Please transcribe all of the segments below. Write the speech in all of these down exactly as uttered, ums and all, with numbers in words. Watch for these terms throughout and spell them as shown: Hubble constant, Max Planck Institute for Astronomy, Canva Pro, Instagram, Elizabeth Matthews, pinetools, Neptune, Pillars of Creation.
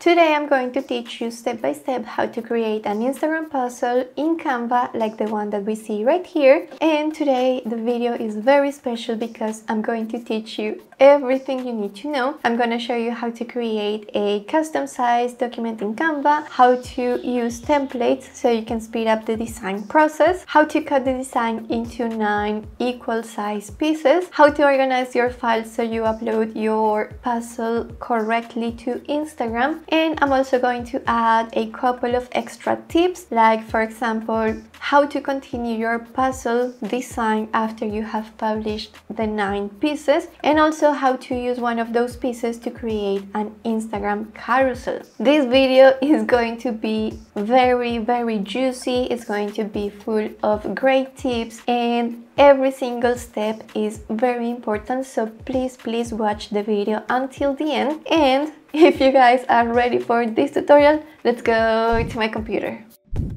Today I'm going to teach you step by step how to create an Instagram puzzle in Canva like the one that we see right here. And today the video is very special because I'm going to teach you everything you need to know. I'm going to show you how to create a custom size document in Canva, how to use templates so you can speed up the design process, how to cut the design into nine equal size pieces, how to organize your files so you upload your puzzle correctly to Instagram, and I'm also going to add a couple of extra tips, like for example how to continue your puzzle design after you have published the nine pieces, and also how to use one of those pieces to create an Instagram carousel. This video is going to be very very juicy. It's going to be full of great tips and every single step is very important, so please please watch the video until the end. And if you guys are ready for this tutorial, let's go to my computer.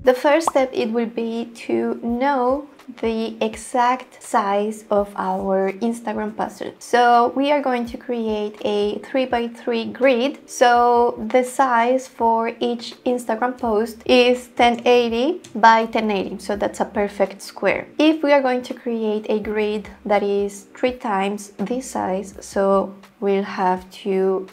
The first step it will be to know the exact size of our Instagram puzzle. So we are going to create a three by three grid. So the size for each Instagram post is ten eighty by ten eighty. So that's a perfect square. If we are going to create a grid that is three times this size, so we'll have to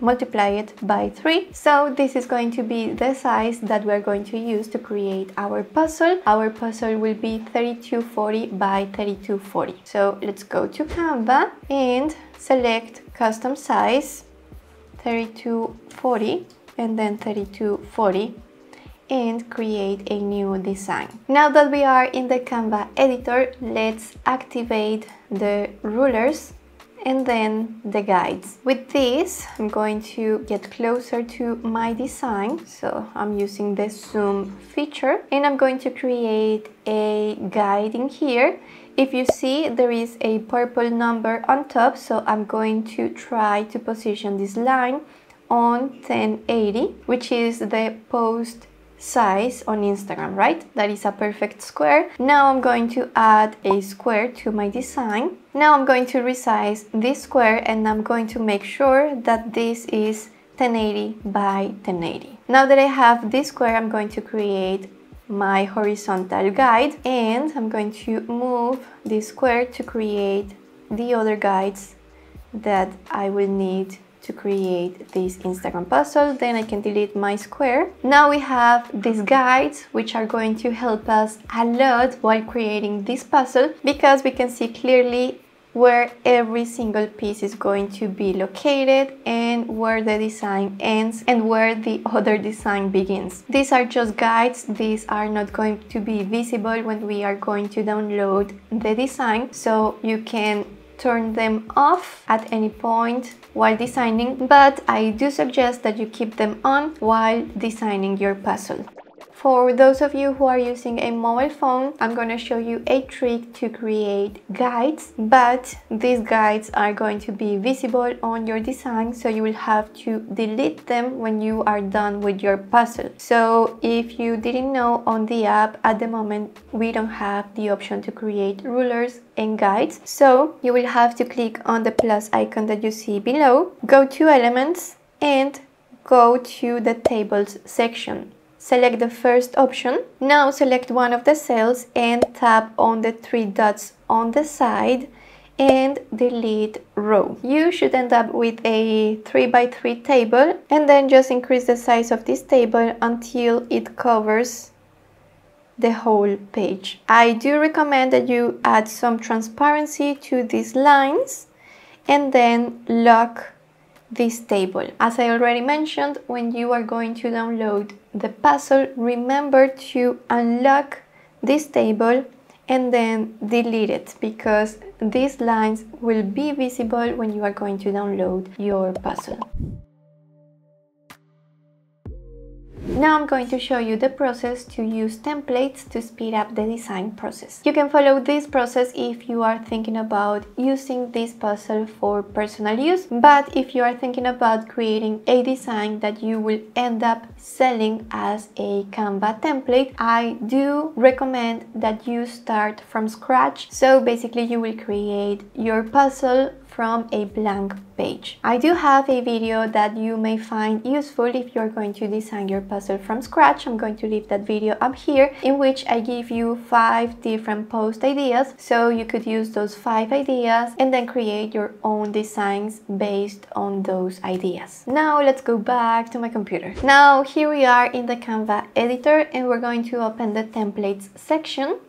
multiply it by three. So this is going to be the size that we're going to use to create our puzzle. Our puzzle will be thirty-two forty by thirty-two forty. So let's go to Canva and select custom size thirty-two forty and then thirty-two forty and create a new design. Now that we are in the Canva editor, let's activate the rulers and then the guides. With this, I'm going to get closer to my design. So I'm using the zoom feature and I'm going to create a guide in here. If you see, there is a purple number on top. So I'm going to try to position this line on ten eighty, which is the post size on Instagram, right? That is a perfect square. Now I'm going to add a square to my design. Now I'm going to resize this square and I'm going to make sure that this is ten eighty by ten eighty. Now that I have this square, I'm going to create my horizontal guide and I'm going to move this square to create the other guides that I will need to create this Instagram puzzle. Then I can delete my square. Now we have these guides which are going to help us a lot while creating this puzzle because we can see clearly where every single piece is going to be located and where the design ends and where the other design begins. These are just guides. These are not going to be visible when we are going to download the design, so you can turn them off at any point while designing, but I do suggest that you keep them on while designing your puzzle. For those of you who are using a mobile phone, I'm going to show you a trick to create guides, but these guides are going to be visible on your design, so you will have to delete them when you are done with your puzzle. So if you didn't know, on the app at the moment we don't have the option to create rulers and guides, so you will have to click on the plus icon that you see below, go to elements and go to the tables section. Select the first option. Now select one of the cells and tap on the three dots on the side and delete row. You should end up with a three by three table and then just increase the size of this table until it covers the whole page. I do recommend that you add some transparency to these lines and then lock this table. As I already mentioned, when you are going to download the puzzle, remember to unlock this table and then delete it because these lines will be visible when you are going to download your puzzle. Now I'm going to show you the process to use templates to speed up the design process. You can follow this process if you are thinking about using this puzzle for personal use, but if you are thinking about creating a design that you will end up selling as a Canva template, I do recommend that you start from scratch. So basically you will create your puzzle from a blank page. I do have a video that you may find useful if you're going to design your puzzle from scratch. I'm going to leave that video up here, in which I give you five different post ideas, so you could use those five ideas and then create your own designs based on those ideas. Now let's go back to my computer. Now here we are in the Canva editor, and we're going to open the templates section.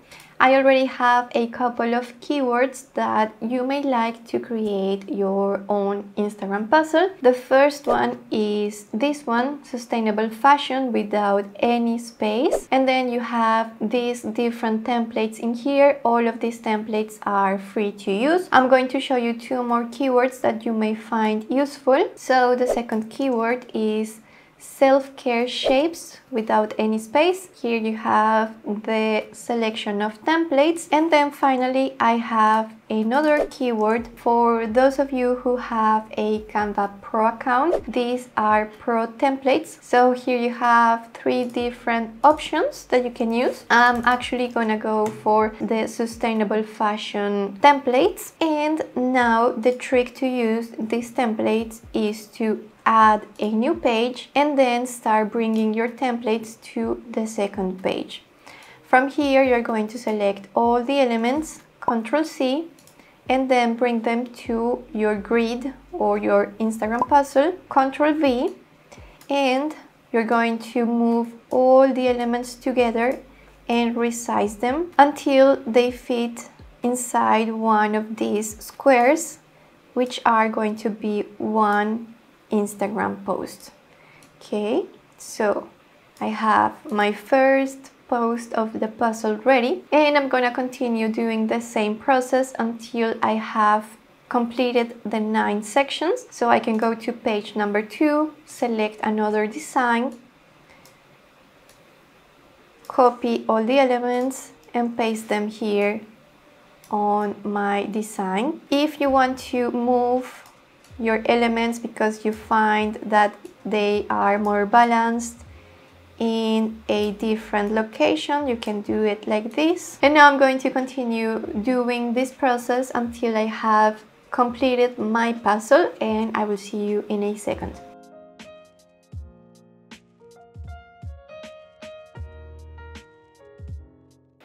I already have a couple of keywords that you may like to create your own Instagram puzzle. The first one is this one, sustainable fashion without any space. And then you have these different templates in here. All of these templates are free to use. I'm going to show you two more keywords that you may find useful. So the second keyword is self-care shapes without any space. Here you have the selection of templates. And then finally I have another keyword for those of you who have a Canva Pro account. These are pro templates, so here you have three different options that you can use. I'm actually gonna go for the sustainable fashion templates, and now the trick to use these templates is to add a new page and then start bringing your templates to the second page. From here you're going to select all the elements, control C, and then bring them to your grid or your Instagram puzzle, control V, and you're going to move all the elements together and resize them until they fit inside one of these squares, which are going to be one Instagram post. Okay, so I have my first post of the puzzle ready, and I'm gonna continue doing the same process until I have completed the nine sections. So I can go to page number two, select another design, copy all the elements and paste them here on my design. If you want to move your elements because you find that they are more balanced in a different location, you can do it like this. And now I'm going to continue doing this process until I have completed my puzzle, and I will see you in a second.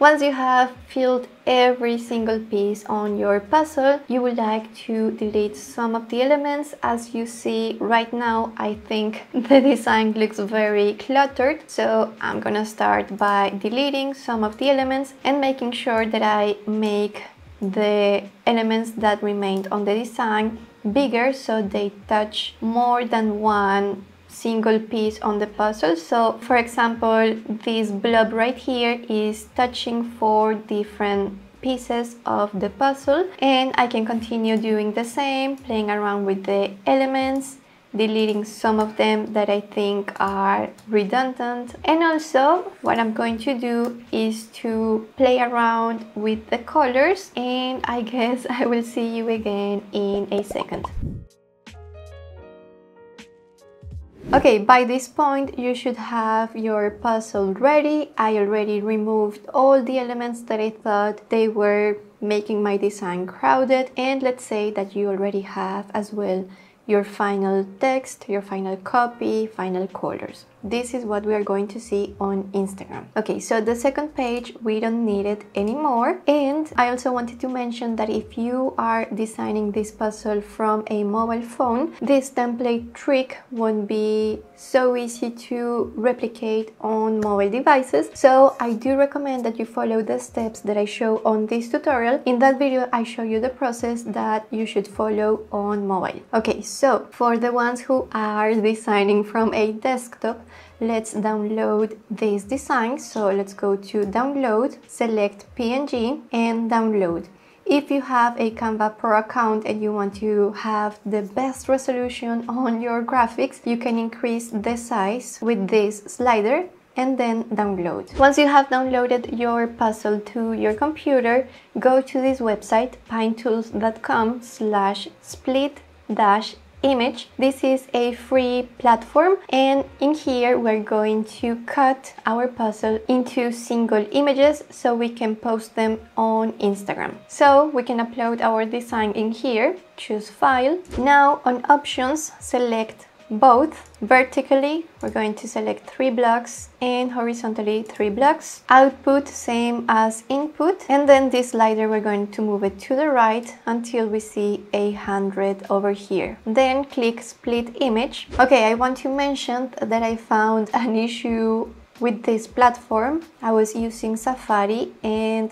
Once you have filled every single piece on your puzzle, you would like to delete some of the elements. As you see right now, I think the design looks very cluttered, so I'm gonna start by deleting some of the elements and making sure that I make the elements that remained on the design bigger so they touch more than one single piece on the puzzle. So for example, this blob right here is touching four different pieces of the puzzle, and I can continue doing the same, playing around with the elements, deleting some of them that I think are redundant. And also what I'm going to do is to play around with the colors, and I guess I will see you again in a second. Okay, by this point you should have your puzzle ready. I already removed all the elements that I thought they were making my design crowded, and let's say that you already have as well your final text, your final copy, final colors. This is what we are going to see on Instagram. Okay, so the second page, we don't need it anymore. And I also wanted to mention that if you are designing this puzzle from a mobile phone, this template trick won't be so easy to replicate on mobile devices. So I do recommend that you follow the steps that I show on this tutorial. In that video, I show you the process that you should follow on mobile. Okay, so for the ones who are designing from a desktop, let's download this design. So let's go to download, select P N G and download. If you have a Canva Pro account and you want to have the best resolution on your graphics, you can increase the size with this slider and then download. Once you have downloaded your puzzle to your computer, go to this website, pinetools dot com slash split dash image. This is a free platform, and in here we're going to cut our puzzle into single images so we can post them on Instagram. So we can upload our design in here, choose file. Now on options, select both. Vertically we're going to select three blocks and horizontally three blocks. Output same as input, and then this slider we're going to move it to the right until we see a hundred over here. Then click split image. Okay, I want to mention that I found an issue with this platform. I was using Safari and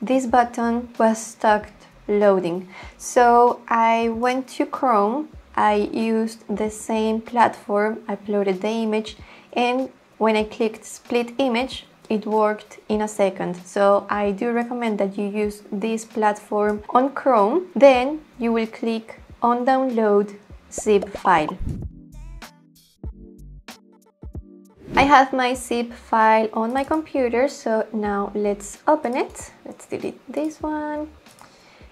this button was stuck loading, so I went to Chrome. I used the same platform, uploaded the image, and when I clicked split image, it worked in a second. So I do recommend that you use this platform on Chrome. Then you will click on download zip file. I have my zip file on my computer, so now let's open it. Let's delete this one.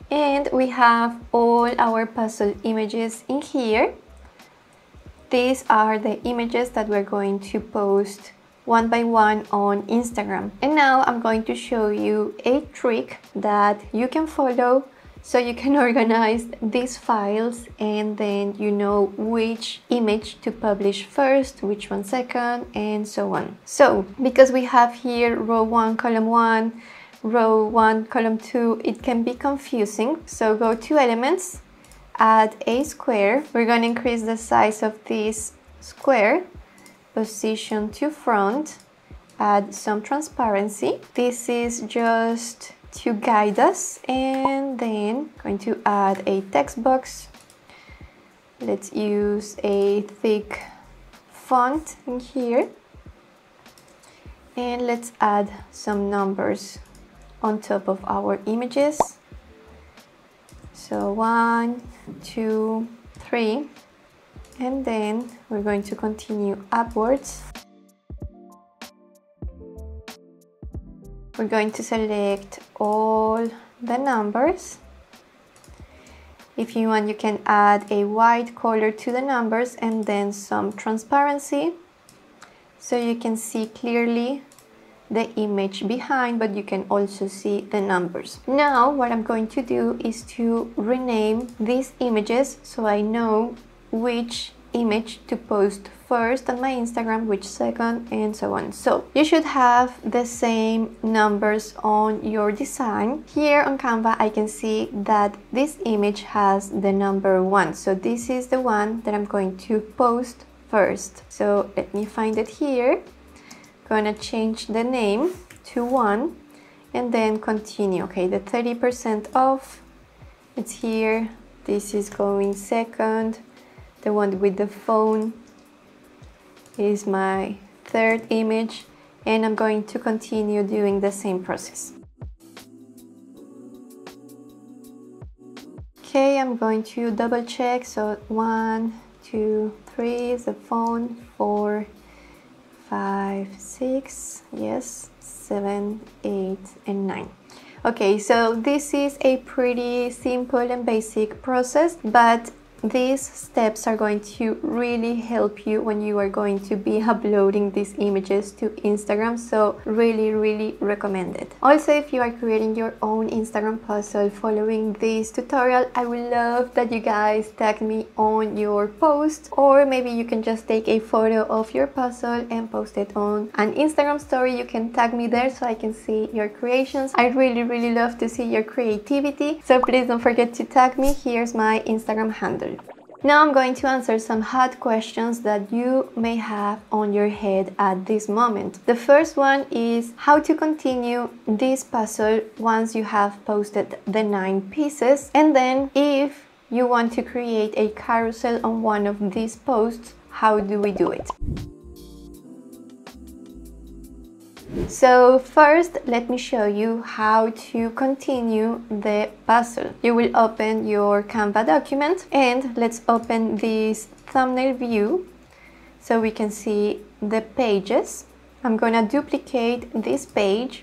And we have all our puzzle images in here. These are the images that we're going to post one by one on Instagram. And now I'm going to show you a trick that you can follow so you can organize these files, and then you know which image to publish first, which one second, and so on. So because we have here row one, column one, row one, column two, it can be confusing. So go to elements, add a square. We're going to increase the size of this square, position to front, add some transparency. This is just to guide us. And then going to add a text box. Let's use a thick font in here, and let's add some numbers on top of our images. So one, two, three, and then we're going to continue upwards. We're going to select all the numbers. If you want, you can add a white color to the numbers and then some transparency so you can see clearly the image behind, but you can also see the numbers. Now what I'm going to do is to rename these images so I know which image to post first on my Instagram, which second, and so on. So you should have the same numbers on your design. Here on Canva I can see that this image has the number one, so this is the one that I'm going to post first. So let me find it here. Gonna change the name to one and then continue. Okay, the thirty percent off, it's here. This is going second. The one with the phone is my third image, and I'm going to continue doing the same process. Okay, I'm going to double check. So one, two, three is the phone, four, five, six, yes, seven, eight, and nine. Okay, so this is a pretty simple and basic process, but these steps are going to really help you when you are going to be uploading these images to Instagram. So really, really recommend it. Also, if you are creating your own Instagram puzzle following this tutorial, I would love that you guys tag me on your post, or maybe you can just take a photo of your puzzle and post it on an Instagram story. You can tag me there so I can see your creations. I really, really love to see your creativity. So please don't forget to tag me. Here's my Instagram handle. Now I'm going to answer some hard questions that you may have on your head at this moment. The first one is how to continue this puzzle once you have posted the nine pieces, and then if you want to create a carousel on one of these posts, how do we do it? So first, let me show you how to continue the puzzle. You will open your Canva document, and let's open this thumbnail view so we can see the pages. I'm gonna duplicate this page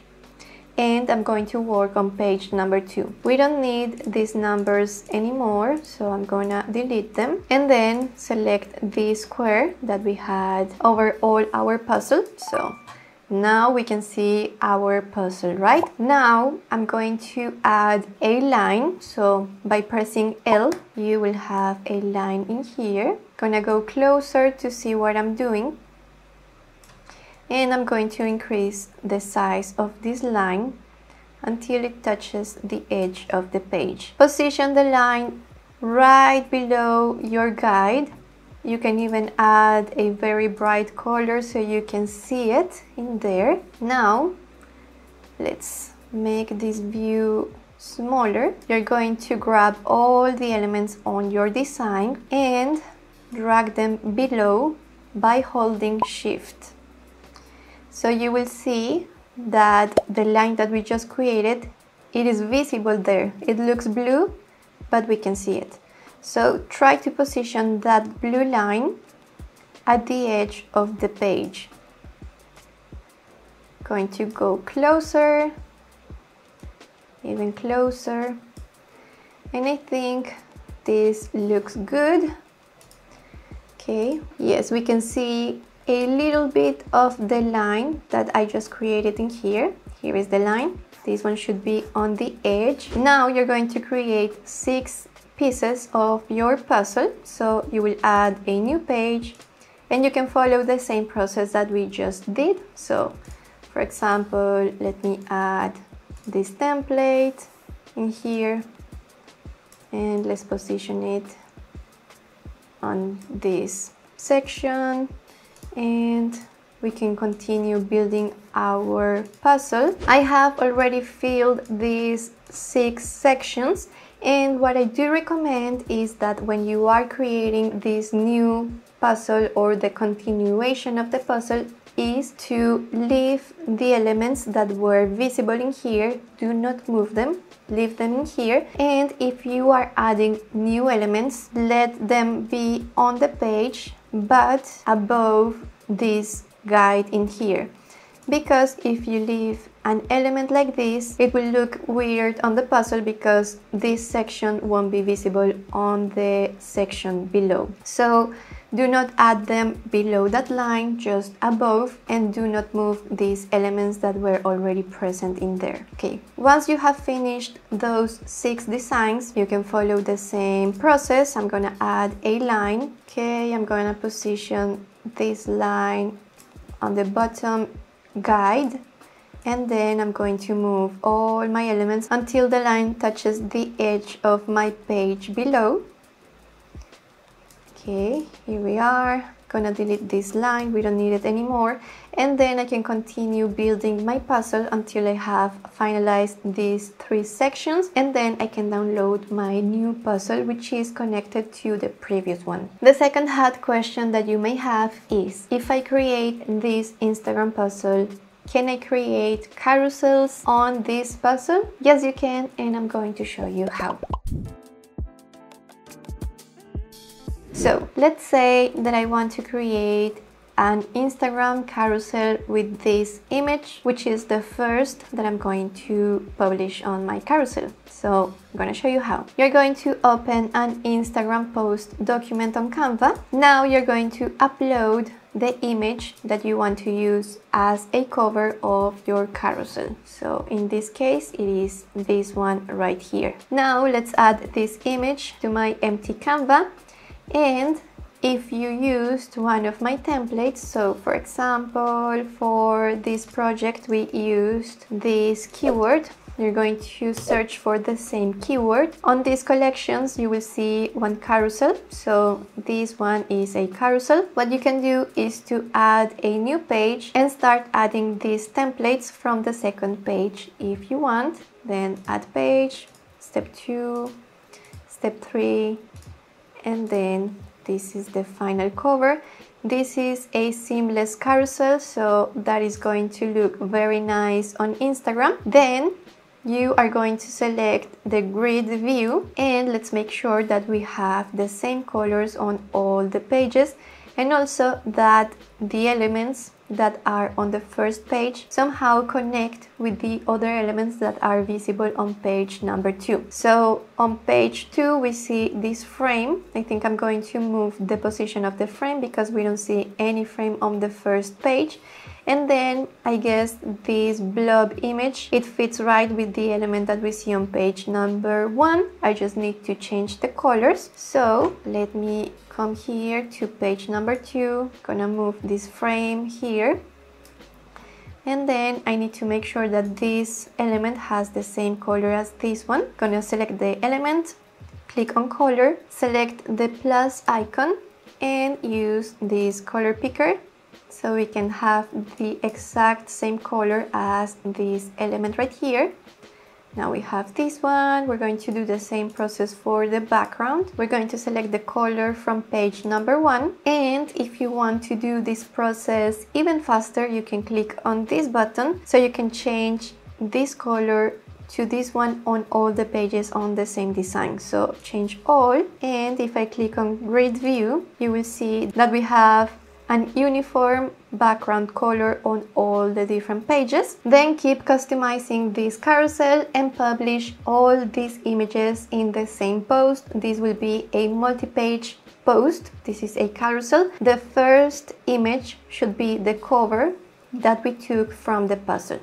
and I'm going to work on page number two. We don't need these numbers anymore, so I'm gonna delete them and then select the square that we had over all our puzzle. So now we can see our puzzle, right? Now I'm going to add a line, so by pressing L you will have a line in here. Gonna go closer to see what I'm doing, and I'm going to increase the size of this line until it touches the edge of the page. Position the line right below your guide. You can even add a very bright color so you can see it in there. Now, let's make this view smaller. You're going to grab all the elements on your design and drag them below by holding Shift. So you will see that the line that we just created, it is visible there. It looks blue, but we can see it. So try to position that blue line at the edge of the page. Going to go closer, even closer, and I think this looks good. Okay, yes, we can see a little bit of the line that I just created in here. Here is the line. This one should be on the edge. Now you're going to create six pieces of your puzzle, so you will add a new page and you can follow the same process that we just did. So for example, let me add this template in here and let's position it on this section, and we can continue building our puzzle. I have already filled these six sections, and what I do recommend is that when you are creating this new puzzle or the continuation of the puzzle is to leave the elements that were visible in here. Do not move them, leave them in here, and if you are adding new elements, let them be on the page but above this guide in here, because if you leave an element like this, it will look weird on the puzzle because this section won't be visible on the section below. So do not add them below that line, just above, and do not move these elements that were already present in there. Okay, once you have finished those six designs, you can follow the same process. I'm gonna add a line. Okay, I'm gonna position this line on the bottom guide, and then I'm going to move all my elements until the line touches the edge of my page below. Okay, here we are. Gonna delete this line, we don't need it anymore, and then I can continue building my puzzle until I have finalized these three sections, and then I can download my new puzzle, which is connected to the previous one. The second hard question that you may have is, if I create this Instagram puzzle, can I create carousels on this puzzle? Yes, you can, and I'm going to show you how. So let's say that I want to create an Instagram carousel with this image, which is the first that I'm going to publish on my carousel. So I'm going to show you how. You're going to open an Instagram post document on Canva. Now you're going to upload the image that you want to use as a cover of your carousel. So in this case, it is this one right here. Now let's add this image to my empty Canva. And if you used one of my templates, so for example, for this project we used this keyword, you're going to search for the same keyword. On these collections you will see one carousel, so this one is a carousel. What you can do is to add a new page and start adding these templates from the second page if you want. Then add page, step two, step three, and then this is the final cover. This is a seamless carousel, so that is going to look very nice on Instagram. Then you are going to select the grid view, and let's make sure that we have the same colors on all the pages, and also that the elements that are on the first page somehow connect with the other elements that are visible on page number two. So on page two we see this frame. I think I'm going to move the position of the frame because we don't see any frame on the first page. And then I guess this blob image, it fits right with the element that we see on page number one. I just need to change the colors. So let me come here to page number two. Gonna move this frame here. And then I need to make sure that this element has the same color as this one. Gonna select the element, click on color, select the plus icon and use this color picker. So we can have the exact same color as this element right here. Now we have this one. We're going to do the same process for the background. We're going to select the color from page number one. And if you want to do this process even faster, you can click on this button. So you can change this color to this one on all the pages on the same design. So change all. And if I click on grid view, you will see that we have an uniform background color on all the different pages. Then keep customizing this carousel and publish all these images in the same post. This will be a multi-page post. This is a carousel. The first image should be the cover that we took from the puzzle.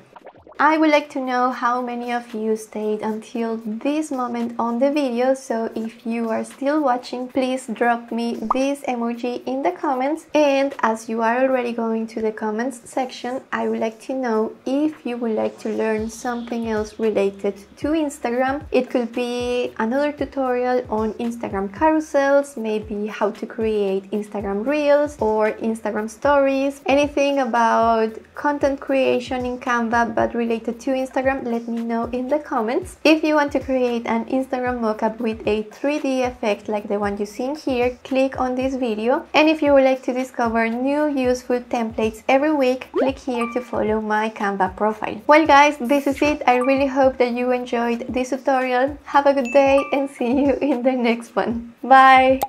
I would like to know how many of you stayed until this moment on the video, so if you are still watching, please drop me this emoji in the comments. And as you are already going to the comments section, I would like to know if you would like to learn something else related to Instagram. It could be another tutorial on Instagram carousels, maybe how to create Instagram Reels or Instagram Stories, anything about content creation in Canva but really related to Instagram. Let me know in the comments. If you want to create an Instagram mockup with a three D effect like the one you see here, click on this video. And if you would like to discover new useful templates every week, click here to follow my Canva profile. Well guys, this is it. I really hope that you enjoyed this tutorial. Have a good day and see you in the next one. Bye!